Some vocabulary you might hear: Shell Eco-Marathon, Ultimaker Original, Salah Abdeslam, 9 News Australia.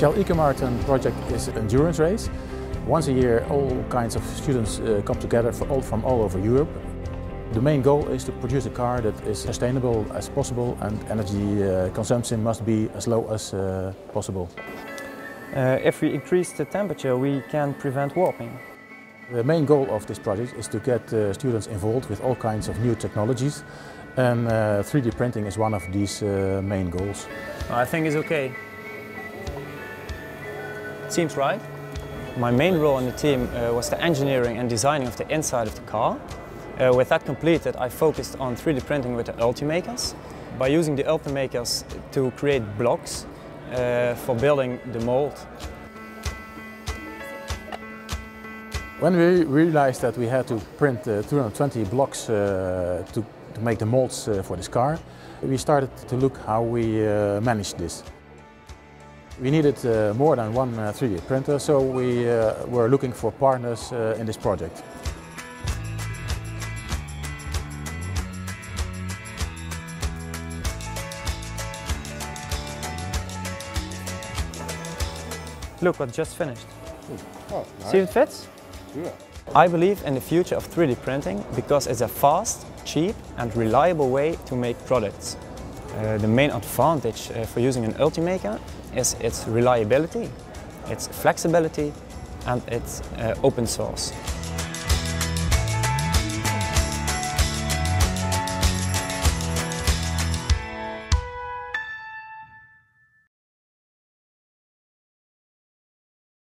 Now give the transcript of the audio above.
Shell Eco-Marathon project is an endurance race. Once a year all kinds of students come together from all over Europe. The main goal is to produce a car that is sustainable as possible, and energy consumption must be as low as possible. If we increase the temperature, we can prevent warming. The main goal of this project is to get students involved with all kinds of new technologies, and 3D printing is one of these main goals. I think it's okay. Seems right. My main role in the team was the engineering and designing of the inside of the car. With that completed, I focused on 3D printing with the ultimakers. By using the ultimakers to create blocks for building the mold. When we realized that we had to print 220 blocks to make the molds for this car, we started to look how we managed this. We needed more than one 3D printer, so we were looking for partners in this project. Look what just finished. Oh, nice. See if it fits? Yeah. I believe in the future of 3D printing because it's a fast, cheap and reliable way to make products. The main advantage for using an ultimaker is its reliability, its flexibility and its open source.